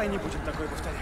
Давай не будем такое повторять.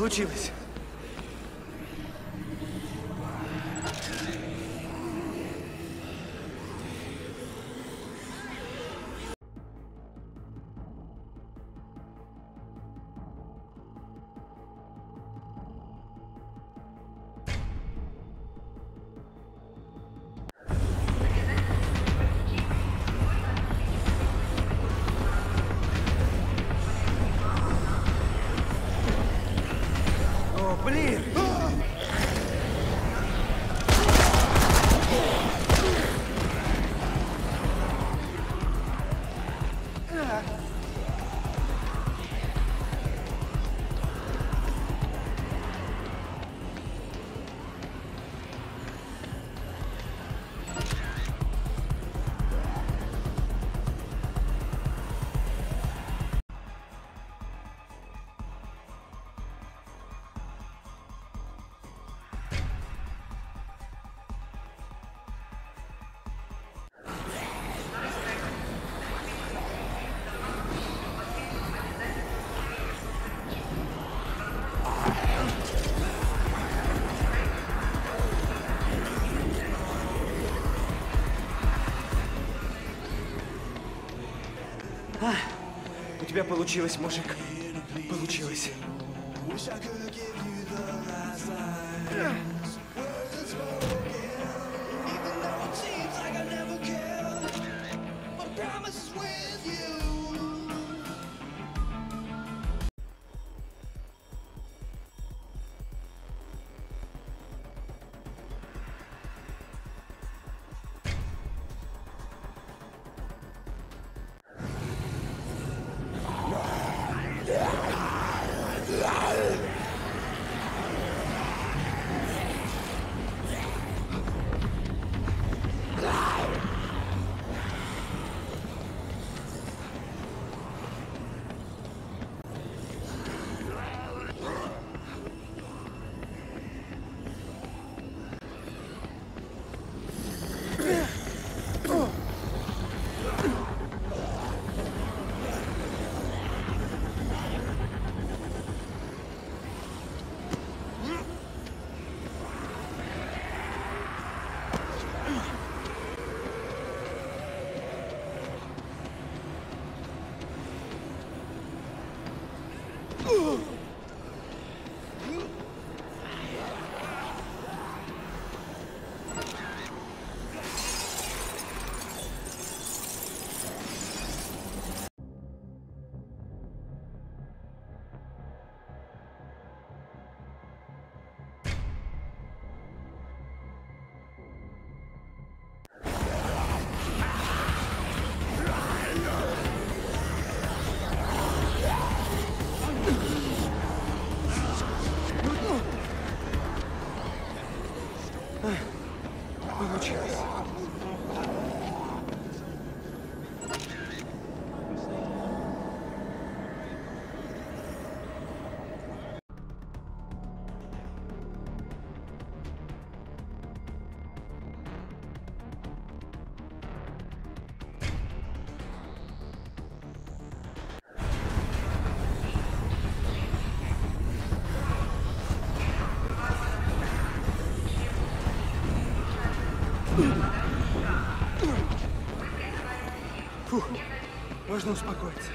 Получилось. тебя получилось, мужик. Получилось. Фух, можно успокоиться.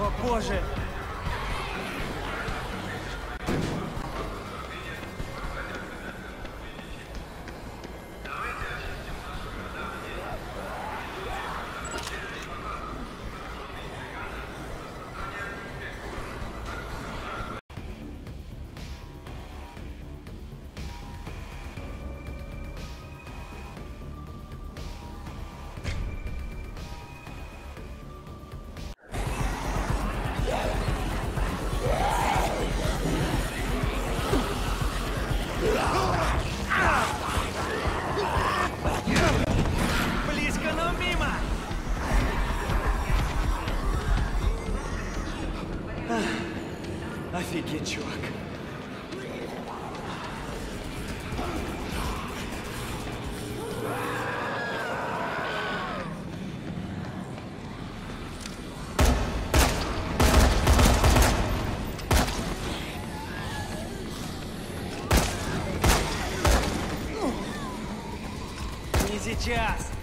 О, Боже! Офигеть, чувак. Не сейчас.